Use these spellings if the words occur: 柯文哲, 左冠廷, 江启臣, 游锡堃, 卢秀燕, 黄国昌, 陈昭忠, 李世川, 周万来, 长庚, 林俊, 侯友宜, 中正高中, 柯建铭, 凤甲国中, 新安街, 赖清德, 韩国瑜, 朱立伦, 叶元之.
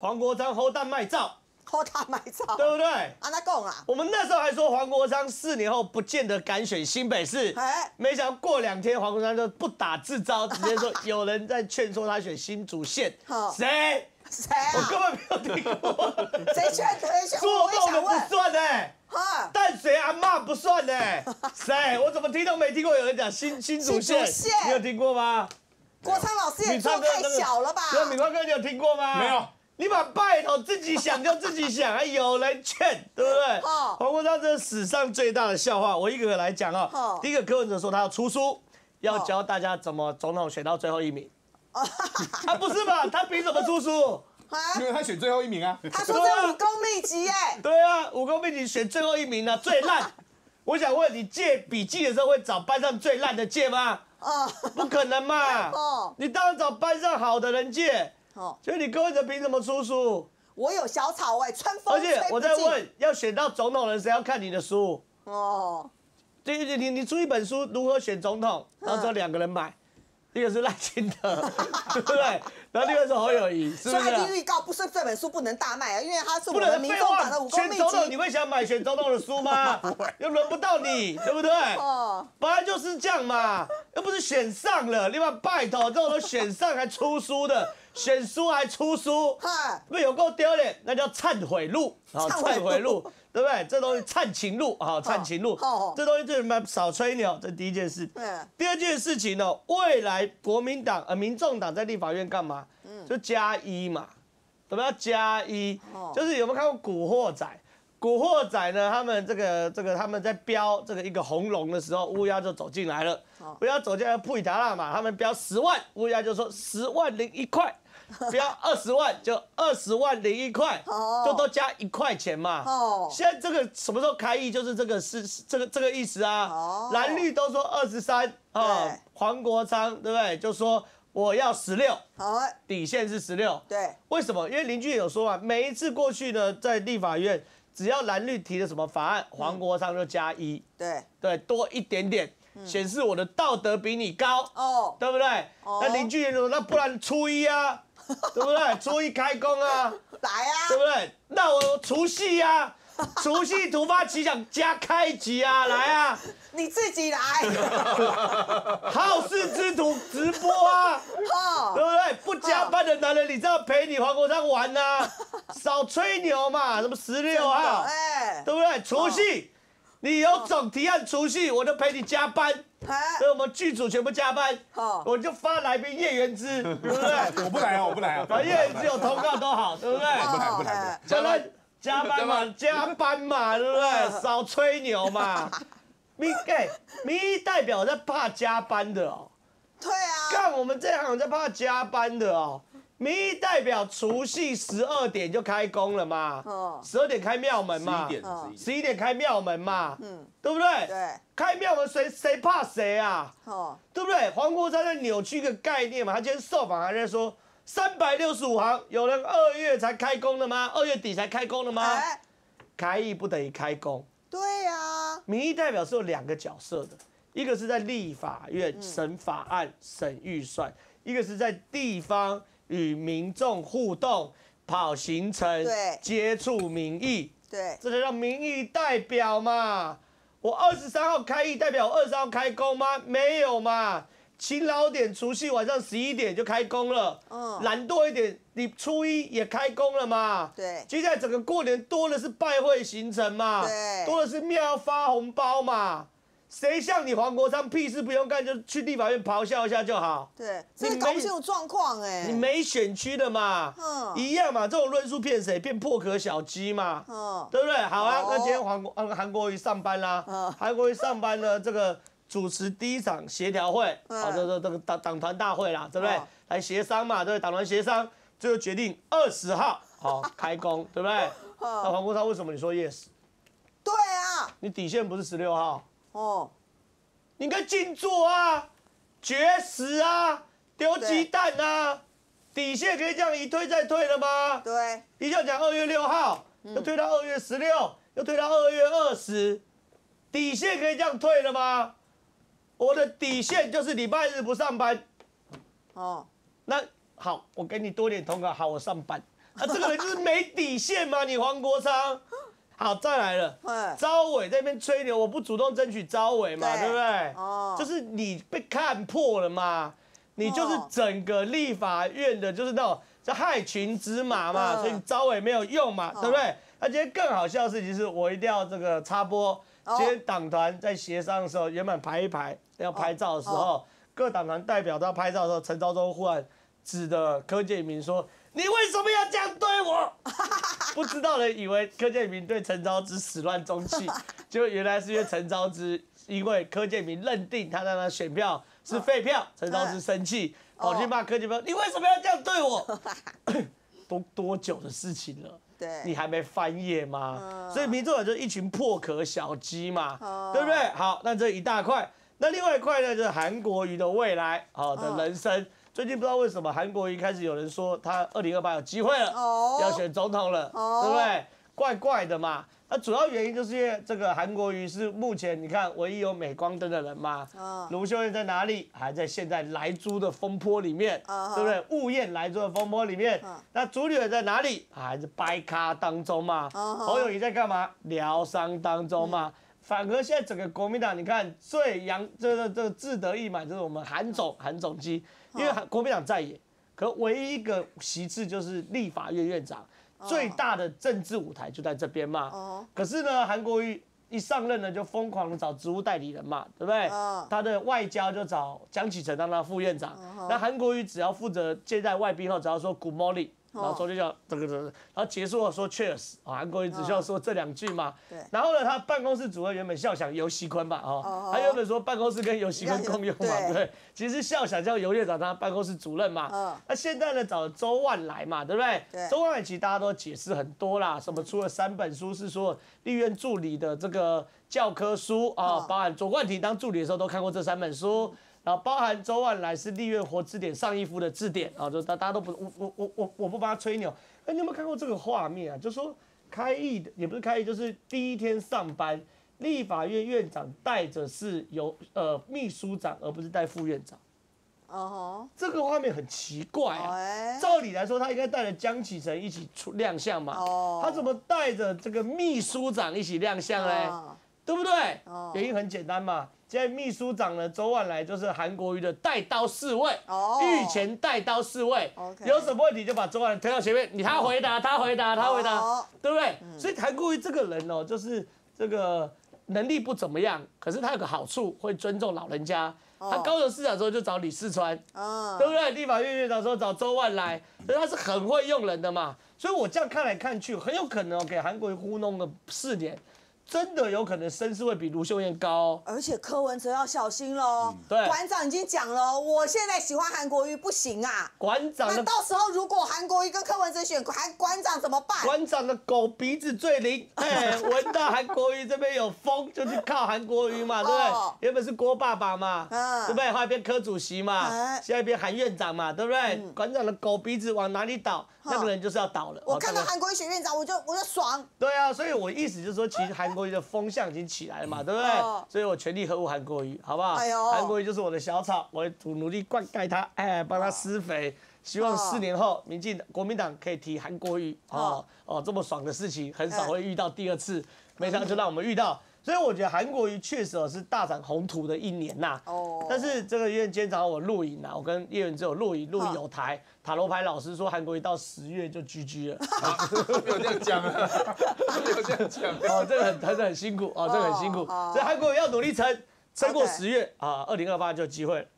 黄国昌好蛋卖照，好蛋卖照，对不对？啊，那讲啊，我们那时候还说黄国昌4年后不见得敢选新北市，哎，没想到过2天黄国昌就不打自招，直接说有人在劝说他选新竹县，谁？ 谁啊？我根本没有听过。谁劝谁劝？做梦的不算哎，哈！淡水阿嬷不算哎，谁？我怎么听都没听过有人讲新竹县，你有听过吗？国昌老师也做太小了吧？那敏宽哥，你有听过吗？没有。你把拜头自己想就自己想，还有人劝，对不对？黄国昌这是史上最大的笑话，我一个来讲啊。第一个柯文哲说他要出书，要教大家怎么总统选到最后1名。 啊，不是吧？他凭什么出书？因为他选最后1名啊。他说这武功秘籍哎。对啊，武功秘籍选最后1名呢，最烂。我想问你，借笔记的时候会找班上最烂的借吗？哦，不可能嘛。哦，你当然找班上好的人借。哦，所以你柯文哲凭什么出书？我有小草哎，春风吹不尽。而且我在问，要选到总统人，谁要看你的书？哦，对，你出一本书如何选总统，然后只有2个人买。 一个是赖清德，对不对？然后另外是侯友宜，是不是？所以他已经预告，不是这本书不能大卖啊，因为他是我们民众党的5公里。选总统你会想买选总统的书吗？又轮不到你，对不对？哦，本来就是这样嘛，又不是选上了，你把拜托，这种都选上还出书的，选书还出书，哈，那有够丢脸，那叫忏悔录，好，忏悔录，对不对？这东西忏情录，好，忏情录，这东西最他妈少吹牛，这第一件事。第二件事情呢，未来。 国民党民众党在立法院干嘛？就+1嘛，怎么要+1？就是有没有看过《古惑仔》？《古惑仔》呢，他们他们在标一个红龙的时候，乌鸦就走进来了。乌鸦走进来不以达拉嘛，他们标10万，乌鸦就说10万01块，标20万就20万01块，就都加1块钱嘛。现在这个什么时候开议？就是这个意思啊。蓝绿都说23。 哦，黄国昌对不对？就说我要16，好，底线是16。对，为什么？因为林俊也有说嘛，每一次过去呢，在立法院只要蓝绿提了什么法案，黄国昌就+1，对对，多一点点，显示我的道德比你高，哦，对不对？那林俊也说，那不然初1啊，对不对？初1开工啊，来啊，对不对？那我除夕啊。 除夕突发奇想加开集啊，来啊！你自己来。好事之徒直播啊，对不对？不加班的男人，你知道陪你黄国昌玩啊，少吹牛嘛，什么16号，哎，对不对？除夕，你有种提案除夕，我就陪你加班。 所以我们剧组全部加班，我就发来宾叶元之，对不对？我不来啊，我不来啊。反正叶元之有通告都好，对不对？不来不来，加班。 加班嘛，对不对？少吹牛嘛！民意代表在怕加班的哦。对啊。干我们这行在怕加班的哦。民意代表除夕12点就开工了嘛。哦。12点开庙门嘛。11点开庙门嘛。嗯。对不对？对。开庙门谁怕谁啊？哦。对不对？黄国昌在扭曲一个概念嘛。他今天受访还在说。 365行，有人2月才开工的吗？2月底才开工的吗？欸、开议不等于开工。对啊，民意代表是有2个角色的，一个是在立法院审法案、审预算，一个是在地方与民众互动、跑行程、接触民意。对，这就叫民意代表嘛。我23号开议代表，我23号开工吗？没有嘛。 勤劳点，除夕晚上11点就开工了。嗯，懒惰一点，你初1也开工了嘛？对。接下来整个过年多的是拜会行程嘛？对。多的是庙发红包嘛？谁像你黄国昌屁事不用干，就去立法院咆哮一下就好。对，这搞不清楚状况哎。你没选区的嘛？嗯。一样嘛，这种论述骗谁？骗破壳小鸡嘛？嗯。对不对？好啊，那今天韩国瑜上班啦。嗯。韩国瑜上班呢，这个。 主持第一场协调会，啊，这个党团大会啦，对不对？来协商嘛，对不对？党团协商，最后决定20号好开工，对不对？那黄国昌为什么你说 yes？ 对啊，你底线不是16号哦，你应该静坐啊，绝食啊，丢鸡蛋啊，底线可以这样一推再推的吗？对，一下讲2月6号，又推到2月16，又推到2月20，底线可以这样退的吗？ 我的底线就是礼拜日不上班。哦，那好，我给你多点通告，好，我上班。啊，这个人就是没底线嘛，你黄国昌。好，再来了，招委在那边吹牛，我不主动争取招委嘛， 对不对？哦，就是你被看破了嘛，你就是整个立法院的，就是那种叫害群之马嘛，所以招委没有用嘛，对不对？那今天更好笑的事情是我一定要这个插播，今天党团在协商的时候，原本排一排要拍照的时候，各党团代表都要拍照的时候，陈昭忠忽然指着柯建铭说。 你为什么要这样对我？不知道人以为柯建铭对陈昭之始乱终弃，就原来是因为陈昭之，因为柯建铭认定他让他选票是废票，陈昭之生气，跑去骂柯建铭，你为什么要这样对我？多久的事情了？对，你还没翻页吗？所以民众党就是一群破壳小鸡嘛，对不对？好，那这一大块，那另外一块呢，就是韩国瑜的未来，好的人生。 最近不知道为什么韩国瑜开始有人说他2028有机会了，要选总统了，对不对？怪怪的嘛。那主要原因就是因为这个韩国瑜是目前你看唯一有镁光灯的人嘛。卢秀燕在哪里？还在现在莱猪的风波里面，对不对？雾燕莱猪的风波里面，那朱立伦在哪里？还是掰咖当中嘛。侯友宜在干嘛？疗伤当中嘛。 反而现在整个国民党，你看最洋这个志得意满就是我们韩总机，因为国民党在野，可唯一一个席次就是立法院院长，最大的政治舞台就在这边嘛。可是呢，韩国瑜一上任呢，就疯狂的找职务代理人嘛，对不对？他的外交就找江启臣当他副院长，那韩国瑜只要负责接待外宾后，只要说 Good morning。 然后昨天就然后结束了说 cheers 啊，韩国瑜只需要说这两句嘛。对。然后呢，他办公室主任原本笑想游锡堃嘛，哦，他原本说办公室跟游锡堃共用嘛，对。其实笑想叫游院长当办公室主任嘛。嗯。那现在呢，找周万来嘛，对不对？对。周万来其实大家都解释很多啦，什么出了3本书是说立院助理的这个教科书啊，包含左冠廷当助理的时候都看过这3本书。 然后包含周万来是立院活字典上一夫的字典啊，就大家都不，我不帮他吹牛。哎，你有没有看过这个画面啊？就说开议的也不是开议，就是第一天上班，立法院院长带着是由秘书长，而不是带副院长。哦、这个画面很奇怪啊。照理来说，他应该带着江启臣一起出亮相嘛。他怎么带着这个秘书长一起亮相嘞？对不对？原因很简单嘛。 现在秘书长呢，周万来就是韩国瑜的带刀侍卫，御前带刀侍卫，有什么问题就把周万来推到前面，你他回答，他回答，他回答，对不对？所以韩国瑜这个人哦，就是这个能力不怎么样，可是他有个好处，会尊重老人家。他高雄市长的时候就找李世川，对不对？立法院院长说找周万来，所以他是很会用人的嘛。所以我这样看来看去，很有可能给韩国瑜糊弄了4年。 真的有可能声势会比卢秀燕高，而且柯文哲要小心喽。对，馆长已经讲了，我现在喜欢韩国瑜不行啊。馆长，那到时候如果韩国瑜跟柯文哲选馆长怎么办？馆长的狗鼻子最灵，哎，闻到韩国瑜这边有风就去靠韩国瑜嘛，对不对？原本是郭爸爸嘛，对不对？后来变柯主席嘛，现在变韩院长嘛，对不对？馆长的狗鼻子往哪里倒，那个人就是要倒了。我看到韩国瑜选院长，我就爽。对啊，所以我意思就是说，其实韩国瑜的风向已经起来了嘛，对不对？所以我全力呵护韩国瑜，好不好？韩国瑜就是我的小草，我努力灌溉他，哎，帮他施肥，希望4年后，国民党可以提韩国瑜这么爽的事情很少会遇到第2次，没想到就让我们遇到。所以我觉得韩国瑜确实是大展宏图的一年呐。但是这个因为今天早上我录影啊，我跟叶元只有录影有台塔罗牌老师说韩国瑜到10月就 GG 了。没有这样讲啊。 哦，这个很辛苦哦，这个很辛苦，所以韩国瑜要努力撑过10月啊，2028就有机会。